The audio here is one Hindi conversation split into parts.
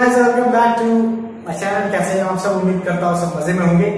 Welcome back to my channel। कैसे हैं आप सब? उम्मीद करता हूं सब मजे में होंगे।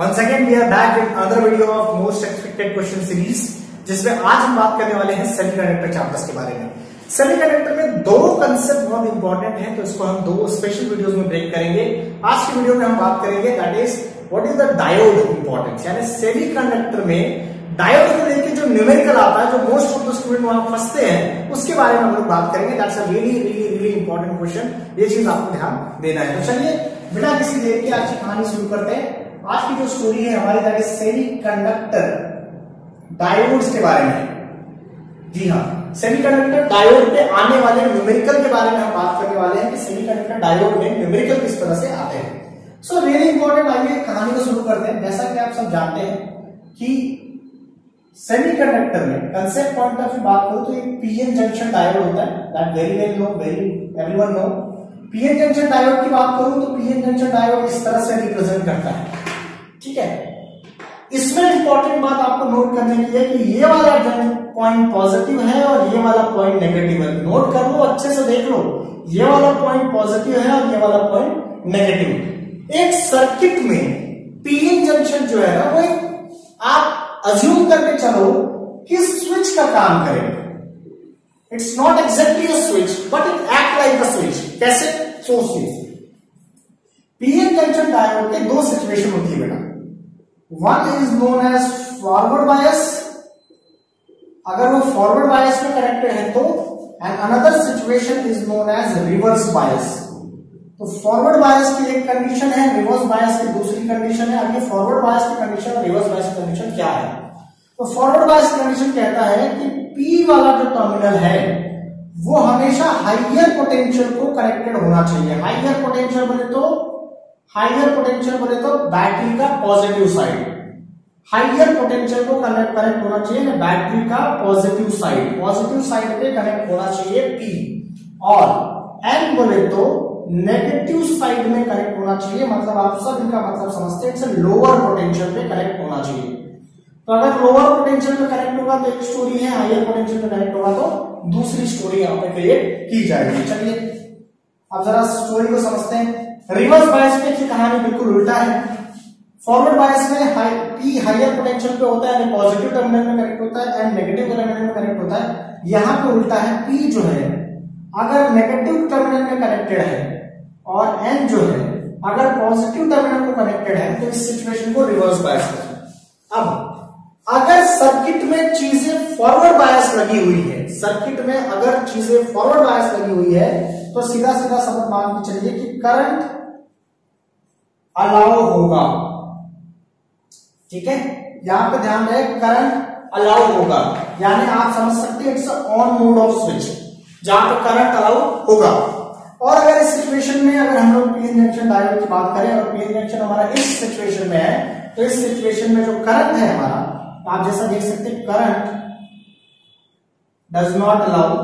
Once again we are back in another video of most expected question series, जिसमें आज हम बात करने वाले हैं सेमीकंडक्टर चैप्टर्स के बारे में। सेमीकंडक्टर में दो कंसेप्ट बहुत इंपॉर्टेंट हैं, तो इसको हम दो स्पेशल वीडियोस में ब्रेक करेंगे। आज की वीडियो में हम बात करेंगे that is what is the diode importance, यानी सेमीकंडक्टर में डायोड को लेकर जो न्यूमेरिकल आता है, जो मोस्ट ऑफ द स्टूडेंट वहां फंसते हैं, उसके बारे में हम लोग बात करेंगे। That's a really important question, ये चीज आपको ध्यान देना है। तो चलिए बिना किसी देर के आज की कहानी शुरू करते हैं। आज की जो स्टोरी है हमारी, दैट इज सेमीकंडक्टर डायोड्स के बारे में। जी हाँ, सेमीकंडक्टर डायोड पे आने वाले न्यूमेरिकल के बारे में हम बात करने वाले हैं कि सेमीकंडक्टर डायोड में न्यूमेरिकल किस तरह से आते हैं। सो रियली इंपॉर्टेंट, आइए कहानी को शुरू करते हैं। जैसा कि आप सब जानते हैं कि सेमीकंडक्टर में कंसेप्ट पॉइंट ऑफ व्यू बात करूं तो एक पीएन जंक्शन डायोड होता है, that very well know, very everyone know. PN junction diode की बात करूं तो पीएन जंक्शन डायोड इस तरह से रिप्रेजेंट करता है, ठीक है। इसमें इंपॉर्टेंट बात आपको नोट करने की है कि ये वाला पॉइंट पॉजिटिव है और ये वाला पॉइंट नेगेटिव है। नोट कर लो, अच्छे से देख लो, ये वाला पॉइंट पॉजिटिव है और ये वाला पॉइंट नेगेटिव। एक सर्किट में पीएन जंक्शन जो है ना, वो आप अज्यूम करके चलो कि स्विच का काम करेगा। It's not exactly a switch but it act like a switch. कैसे? सोचिए, पीएन जंक्शन डायोड के दो सिचुएशन होती है बेटा। One is known as forward bias, अगर वो फॉरवर्ड बायस में कनेक्टेड है तो, and another situation is known as reverse bias. तो फॉरवर्ड बायस की एक कंडीशन है, रिवर्स बायस की दूसरी कंडीशन है। अब ये फॉरवर्ड बायस की कंडीशन और रिवर्स बायस की कंडीशन क्या है? तो फॉरवर्ड बायस कंडीशन कहता है कि P वाला जो टर्मिनल है वो हमेशा हायर पोटेंशियल को कनेक्टेड होना चाहिए। हायर पोटेंशियल बोले तो, हायर पोटेंशियल बोले तो बैटरी का पॉजिटिव साइड। हायर पोटेंशियल को कनेक्ट होना चाहिए बैटरी का पॉजिटिव साइड, पॉजिटिव साइड पे कनेक्ट होना चाहिए P। और N बोले तो नेगेटिव साइड में कनेक्ट होना चाहिए, मतलब आप सब इनका मतलब समझते हैं, इसे लोअर पोटेंशियल पे कनेक्ट होना चाहिए। तो अगर लोअर पोटेंशियल पे कनेक्ट होगा तो एक स्टोरी है, हायर पोटेंशियल पे कनेक्ट होगा तो दूसरी स्टोरी यहाँ पे क्रिएट की जाएगी। चलिए अब जरा स्टोरी को समझते हैं। रिवर्स बायस पे की कहानी बिल्कुल उल्टा है। फॉरवर्ड बायस में पी हायर पोटेंशियल पे होता है, पॉजिटिव टर्मिनल में कनेक्ट होता है एंड नेगेटिव टर्मिनल में कनेक्ट होता है। यहाँ पे उल्टा है, पी जो है अगर नेगेटिव टर्मिनल में कनेक्टेड है और एन जो है अगर पॉजिटिव टर्मिनल को कनेक्टेड है तो इस सिचुएशन को रिवर्स बायस कहते हैं। अब अगर सर्किट में चीजें फॉरवर्ड बायस लगी हुई है, सर्किट में अगर चीजें फॉरवर्ड बायस लगी हुई है तो सीधा सीधा समझ मान के चलिए कि करंट अलाउ होगा, ठीक है। यहां पे ध्यान रहे, करंट अलाउ होगा यानी आप समझ सकते हैं it's on mode off switch, जहां पे करंट अलाउ होगा। और अगर इस सिचुएशन में अगर हम लोग पीएन जंक्शन डायोड की बात करें और पीएन जंक्शन हमारा इस सिचुएशन में है, तो इस सिचुएशन में जो करंट है हमारा, आप जैसा देख सकते हैं current does not allow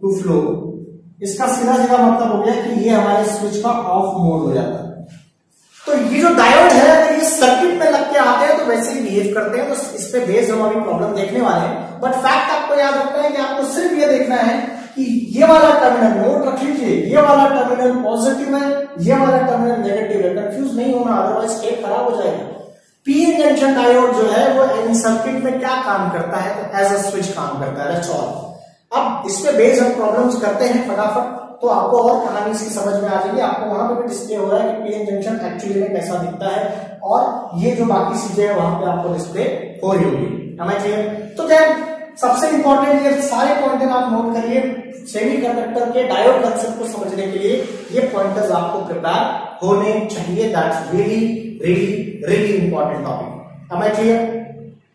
to flow. इसका सीधा सीधा मतलब हो गया कि ये हमारे स्विच का ऑफ मोड हो जाता है। तो ये जो डायोड है अगर ये सर्किट में लग के आते हैं तो वैसे ही बिहेव करते हैं। तो इस पे बेस्ड हम अभी प्रॉब्लम देखने वाले हैं, बट फैक्ट आपको याद रखना है कि आपको सिर्फ ये देखना है कि ये वाला टर्मिनल, नोट रख लीजिए, ये वाला टर्मिनल पॉजिटिव है, ये वाला टर्मिनल नेगेटिव है। कंफ्यूज नहीं होना, अदरवाइज खेल खराब हो जाएगा। पीएन जंक्शन डायोड जो है वो इन सर्किट में क्या काम करता है? तो एज अ स्विच काम करता है, दैट्स ऑल। अब इस पे बेस्ड हम प्रॉब्लम्स करते हैं फटाफट, तो आपको और कहानी इसकी समझ में आ जाएगी। आपको वहां पे भी डिस्प्ले हो रहा है कि पीएन जंक्शन एक्चुअली में कैसा दिखता है, और ये जो बाकी चीजें है वहां पे आपको डिस्प्ले हो रही होगी। हमें चाहिए तो क्या सबसे इंपॉर्टेंट, ये सारे पॉइंट आप नोट करिए। सेमीकंडक्टर के डायोड कंसेप्ट को समझने के लिए ये पॉइंटर्स आपको प्रिपेयर होने चाहिए। That's really important topic. हमें क्लियर?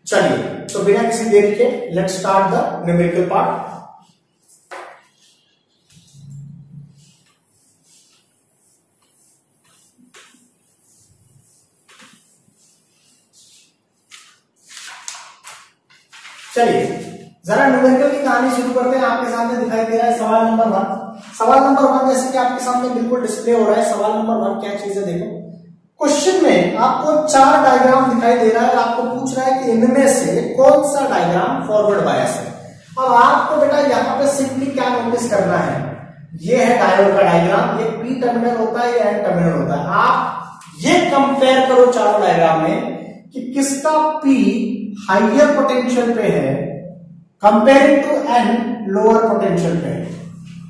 चलिए तो बिना किसी देरी के let's start the numerical part. चलिए जरा न्यूमेरिकल की कहानी शुरू करते हैं। आपके सामने दिखाई दे रहा है सवाल नंबर 1। सवाल नंबर 1 जैसे कि आपके सामने बिल्कुल डिस्प्ले हो रहा है। सवाल नंबर 1 क्या चीज है देखो। क्वेश्चन में आपको 4 डायग्राम दिखाई दे रहा है, आपको पूछ रहा है कि इनमें से कौन सा डायग्राम फॉरवर्ड बायस है। अब आपको बेटा यहाँ पे सिंपली क्या नोटिस करना है, ये है डायोड का डायग्राम, ये पी टर्मिनल होता है, ये एन टर्मिनल होता है। आप ये कंपेयर करो चारों डायग्राम में कि किसका पी हाइयर पोटेंशियल पे है comparing to an lower potential पे है।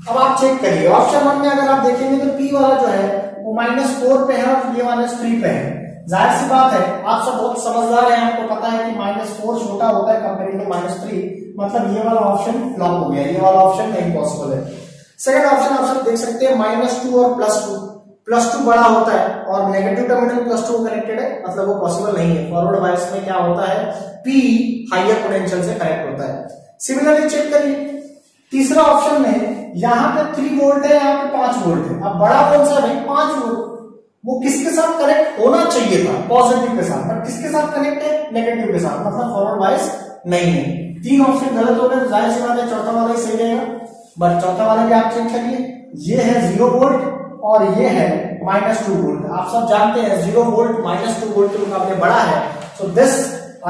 अब आप चेक करिए ऑप्शन वन में अगर आप देखेंगे तो पी वाला जो है वो -4 पे है और ये -3 पे है। जाहिर सी बात है आप सब बहुत समझदार हैं, आपको पता है कि -4 छोटा होता है कंपेयरिंग टू -3, मतलब ये वाला ऑप्शन फ्लॉप हो गया, ये वाला ऑप्शन नहीं पॉसिबल है। सेकंड ऑप्शन आप सब देख सकते हैं -2 और +2, +2 बड़ा होता है और नेगेटिव टर्मिनल +2 कनेक्टेड है, मतलब वो पॉसिबल नहीं है। फॉरवर्ड बायस में क्या होता है, P हायर पोटेंशियल से कनेक्ट होता है। सिमिलरली चेक करिए तीसरा ऑप्शन में, यहाँ पे 3 वोल्ट है, यहाँ पे 5 वोल्ट है। अब बड़ा कौन सा है, 5 वोल्ट, वो किसके साथ कनेक्ट होना चाहिए था, पॉजिटिव के साथ, पर किसके साथ कनेक्ट है, नेगेटिव के साथ, मतलब फॉरवर्ड बायस नहीं है। 3 ऑप्शन गलत हो गए तो जाहिर सी बात है चौथा वाला ही सही रहेगा। बस चौथा वाला भी आप चेक करिए, ये है 0 वोल्ट और ये है -2 वोल्ट। आप सब जानते हैं 0 वोल्ट -2 वोल्ट के मुकाबले बड़ा है। So this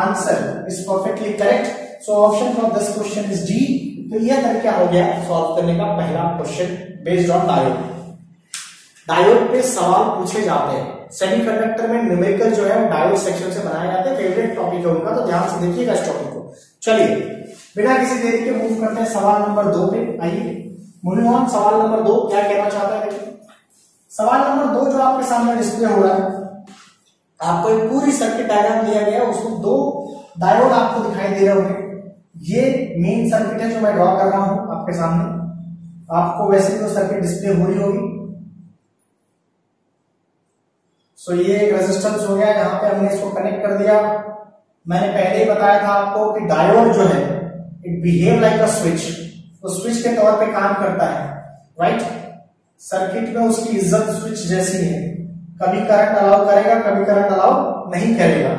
answer is perfectly correct. So option for this question is D. तो यह तरीका हो गया सॉल्व करने का पहला question based on diode. Diode पे सवाल पूछे जाते हैं, सेमीकंडक्टर में न्यूमेरिकल जो है वो डायोड सेक्शन से बनाए जाते हैं, फेवरेट टॉपिक है उनका, तो ध्यान से देखिएगा इस टॉपिक को। चलिए बिना किसी देरी के मूव करते हैं सवाल नंबर 2 पे। आइए मुनिमोहन सवाल नंबर 2 क्या कहना चाहता है। सवाल नंबर 2 जो आपके सामने डिस्प्ले हो रहा है, आपको एक पूरी सर्किट डायग्राम दिया गया है, उसमें 2 डायोड आपको दिखाई दे रहे होंगे। ये मेन सर्किट है जो मैं ड्रॉ कर रहा हूं आपके सामने, आपको वैसे तो सर्किट डिस्प्ले हो रही होगी। सो ये एक रेजिस्टेंस हो गया, यहाँ पे हमने इसको कनेक्ट कर दिया। मैंने पहले ही बताया था आपको कि डायोड जो है it behave like a switch, तो स्विच के तौर पे काम करता है, राइट। सर्किट में उसकी इज्जत स्विच जैसी है, कभी करंट अलाउ करेगा, कभी करंट अलाउ नहीं करेगा।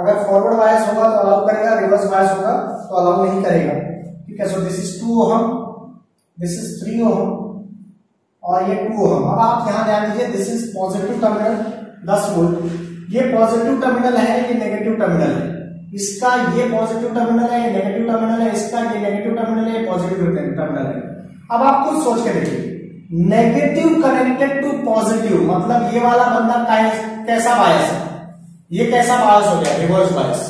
अगर फॉरवर्ड बायस होगा तो अलाउ करेगा, रिवर्स बायस होगा तो अलाउ नहीं करेगा, ठीक है। So this is 2 ohm, this is 3 ohm और ये 2 ओहम। अब आप यहाँ ध्यान दीजिए, this is positive terminal 10 volt, ये पॉजिटिव टर्मिनल है, ये नेगेटिव टर्मिनल है। इसका ये पॉजिटिव टर्मिनल है, ये नेगेटिव टर्मिनल है, इसका ये नेगेटिव टर्मिनल है, पॉजिटिव टर्मिनल है। अब आप कुछ सोच के देखिए, नेगेटिव कनेक्टेड टू पॉजिटिव, मतलब ये वाला बंदा कैसा बायस है, ये कैसा बायस हो गया, रिवर्स बायस।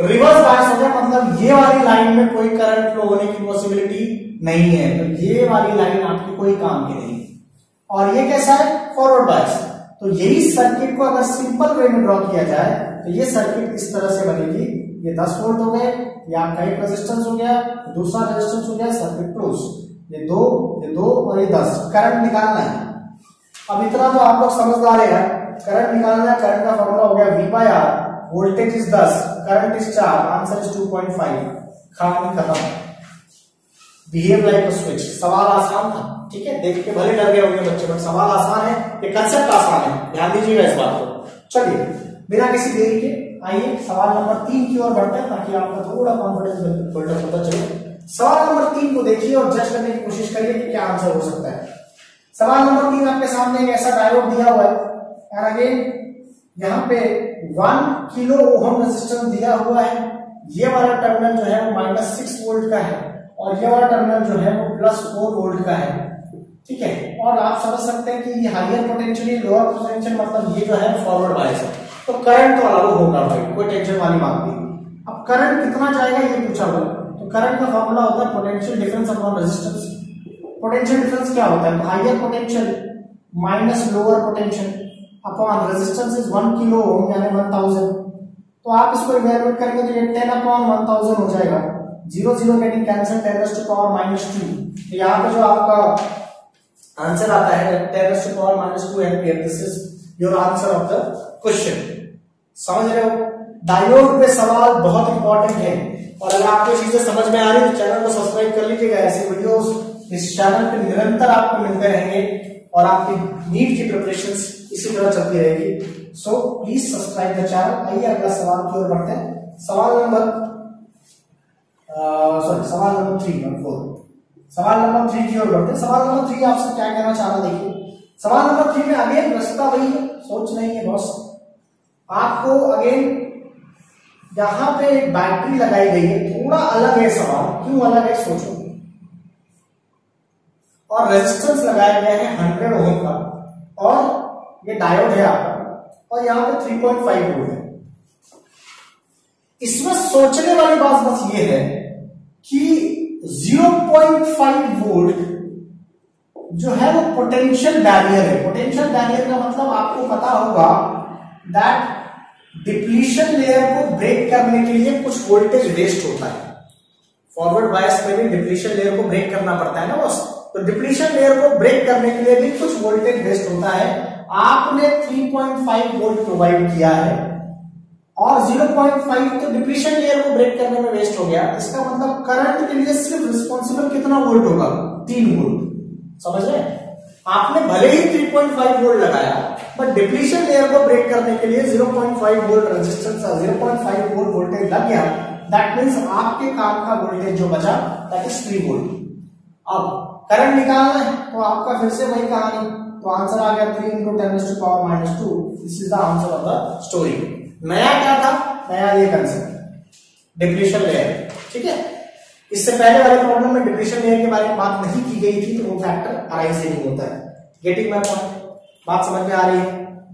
रिवर्स बायस हो गया मतलब ये वाली लाइन में कोई करंट फ्लो होने की पॉसिबिलिटी नहीं है, तो ये वाली लाइन आपकी कोई काम की नहीं। और ये कैसा है, फॉरवर्ड बायस। तो यही सर्किट को अगर सिंपल वे में ड्रॉ किया जाए तो ये सर्किट इस तरह से बनेगी। ये 10 वोल्ट हो गए, ये आपका एक रेजिस्टेंस हो गया, दूसरा रेजिस्टेंस हो गया, सर्किट क्लोज। ये 2 और ये 10। करंट निकालना है, अब इतना तो आप लोग समझदार हैं, करंट निकालना है। करंट का फॉर्मूला हो गया V/R, voltage is 10, current is 4, answer is 2.5। खामी खत्म, बिहेव लाइक अ स्विच। सवाल आसान था, ठीक है, देख के भले डर गए होंगे बच्चे, बट सवाल आसान है, ये कंसेप्ट आसान है, ध्यान दीजिएगा इस बात को। चलिए बिना किसी देरी के आइए सवाल नंबर 3 की ओर बढ़ते हैं, ताकि आपका थोड़ा कॉन्फिडेंस बिल्डअप होता चले। सवाल नंबर 3 को देखिए और जज करने की कोशिश करिए कि क्या आंसर हो सकता है। सवाल नंबर 3 आपके सामने एक ऐसा डायोड दिया हुआ है, और अगेन यहाँ पे 1 किलो ओहम रेजिस्टेंस दिया हुआ है। ये वाला टर्मिनल जो है वो -6 वोल्ट का है और ये वाला टर्मिनल जो है वो +4 वोल्ट का है, ठीक है। और आप समझ सकते हैं कि ये हायर पोटेंशियल, ये लोअर पोटेंशियल, मतलब ये जो है फॉरवर्ड बायस है, तो करंट तो अलाउ होगा भाई, कोई टेंशन वाली बात नहीं। अब करंट कितना जाएगा ये पूछा हुआ, तो करंट का फॉर्मूला होता है potential difference upon resistance. Potential difference क्या होता है, higher potential minus lower potential upon resistance is 1 kilo ohm यानी 1000। तो आप इसको इवैल्यूएट करेंगे तो ये 10/1000 हो जाएगा। 0 0 गेटिंग कैंसिल, 10⁻⁻⁻²। यहाँ पे जो आपका आंसर आता है 10⁻⁻² ampere. This is your answer of the question. समझ रहे हो, डायोड पे सवाल बहुत इंपॉर्टेंट है। और अगर आपको चीजें समझ में आ रही है तो चैनल को सब्सक्राइब कर लीजिएगा। ऐसे वीडियोस इस चैनल पे निरंतर आपको मिलते रहेंगे और आपकी नीट की प्रिपरेशन इसी तरह चलती रहेगी। So please subscribe the channel. आइए अगला सवाल की ओर बढ़ते हैं। सवाल नंबर 3 की ओर बढ़ते हैं। सवाल नंबर 3 आपसे क्या कहना चाह रहा, देखिए सवाल नंबर 3 में अगेन रास्ता वही है, सोच नहीं है बॉस। आपको अगेन यहाँ पे बैटरी लगाई गई है, थोड़ा अलग है सवाल, क्यों अलग है सोचो। और रेजिस्टेंस लगाया गया है 100 ओम का, और ये डायोड है आपका, और यहाँ पे 3.5 वोल्ट है। इसमें सोचने वाली बात बस ये है कि 0.5 वोल्ट जो है वो पोटेंशियल बैरियर है। पोटेंशियल बैरियर का मतलब आपको पता होगा दैट डिप्लीशन लेयर को ब्रेक करने के लिए कुछ वोल्टेज वेस्ट होता है। फॉरवर्ड बायस में भी डिप्लीशन लेयर को ब्रेक करना पड़ता है ना बस, तो डिप्लीशन लेयर को ब्रेक करने के लिए भी कुछ वोल्टेज वेस्ट होता है। आपने 3.5 वोल्ट प्रोवाइड किया है और 0.5 तो डिप्लीशन लेयर को ब्रेक करने में वेस्ट हो गया। इसका मतलब करंट के लिए सिर्फ रिस्पॉन्सिबल कितना वोल्ट होगा, 3 वोल्ट। समझ रहे आपने भले ही 3.5 वोल्ट लगाया बट डिप्लीशन लेयर को ब्रेक करने के लिए 0.5 वोल्ट रेजिस्टेंस और 0.5 वोल्ट वोल्टेज लग गया। दैट मीन्स आपके काम का वोल्टेज जो बचा दैट इज 3 वोल्ट। अब करंट निकालना है तो आपका फिर से वही कहानी, तो आंसर आ गया 3 × 10⁻⁻²। This is the answer of the story. नया क्या था, नया ये कंसेप्ट डिप्लीशन लेयर। ठीक है, इससे पहले वाले प्रॉब्लम में डिप्लीशन लेयर के बारे में बात नहीं की गई थी, तो वो फैक्टर अराइज नहीं होता है। गेटिंग माय पॉइंट, बात समझ में आ रही है।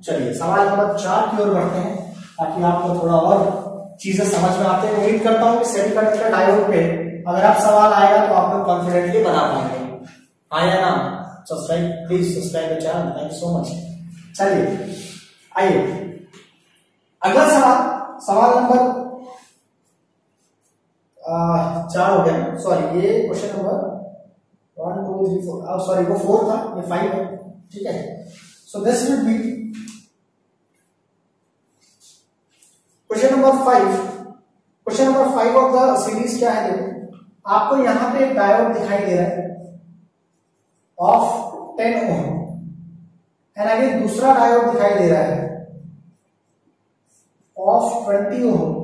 चलिए सवाल नंबर 4 की ओर बढ़ते हैं ताकि आपको थोड़ा और चीजें समझ में आते हैं। उम्मीद करता हूँ कि सेमीकंडक्टर डायोड पे अगर आप सवाल आएगा तो आप लोग कॉन्फिडेंटली बना पाएंगे। हाँ या ना, subscribe please, subscribe the channel, thank you so much. चलिए आइए अगला सवाल, सवाल नंबर 4 हो गया, सॉरी ये क्वेश्चन नंबर 1 2 3 4, अब सॉरी वो 4 था, ये 5 है। ठीक है, so this will be question number 5। Question number 5 of the series क्या है, आपको यहां पे एक डायोड दिखाई दे रहा है ऑफ 10 ओम, एंड आगे दूसरा डायोड दिखाई दे रहा है of 20 ohm,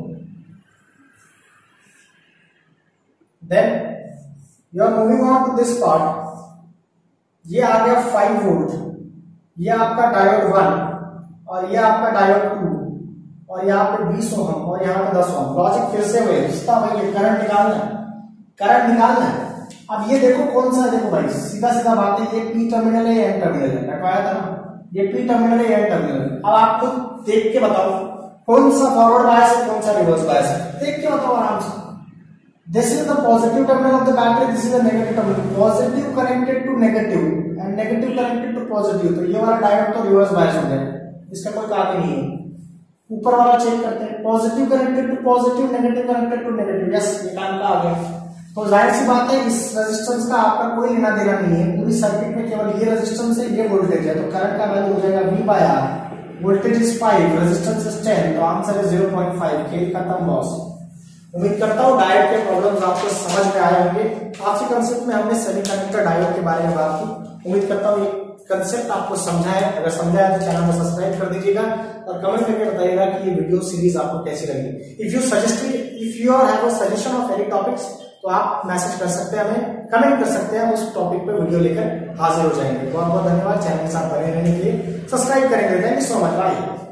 then you are moving on to this part। ये आ गया 5 वोल्ट, ये आपका डायोड 1 और ये आपका डायोड 2 और यहाँ पे 20 ओम और यहाँ पे 10 ओम। लॉजिक फिर से वही, रिश्ता वही, करंट निकालना है, करंट निकालना है। अब ये देखो कौन सा है, देखो भाई सीधा सीधा बात है, ये पी टर्मिनल है, एन टर्मिनल है, रखवाया था ना, ये पी टर्मिनल है, एन टर्मिनल है। अब आपको देख के बताओ कौन सा फॉरवर्ड बायस है, कौन सा रिवर्स बायस है, देख के बताओ आराम से। This is the positive terminal of the battery, this is the negative terminal, positive connected to negative and negative connected to positive. तो ये वाला डायोड तो रिवर्स बायस हो गया, इसका कोई काम नहीं है। ऊपर वाला चेक करते हैं, positive connected to positive, negative connected to negative. Yes, ये काम का आ गया। तो जाहिर सी बात है इस रेजिस्टेंस का आपका कोई लेना देना नहीं है, पूरी सर्किट में केवल ये रेजिस्टेंस है, ये वोल्टेज है। तो करंट का वैल्यू हो जाएगा V/R, voltage is 5, resistance is 10, तो आंसर है 0.5 के। खत्म बॉस। उम्मीद करता हूँ डायोड के प्रॉब्लम्स आपको समझ में आए होंगे। आपके कंसेप्ट में हमने सेमीकंडक्टर डायोड के बारे में बात की। उम्मीद करता हूँ ये कंसेप्ट आपको समझा है, अगर समझा है तो चैनल को सब्सक्राइब कर दीजिएगा और कमेंट करके बताइएगा कि ये वीडियो सीरीज आपको कैसी लगी। If you have a suggestion of any topics तो आप मैसेज कर सकते हैं, हमें कमेंट कर सकते हैं, उस टॉपिक पर वीडियो लेकर हाजिर हो जाएंगे। बहुत बहुत धन्यवाद चैनल के साथ बने रहने के लिए, सब्सक्राइब करेंगे। Thank you so much, bye.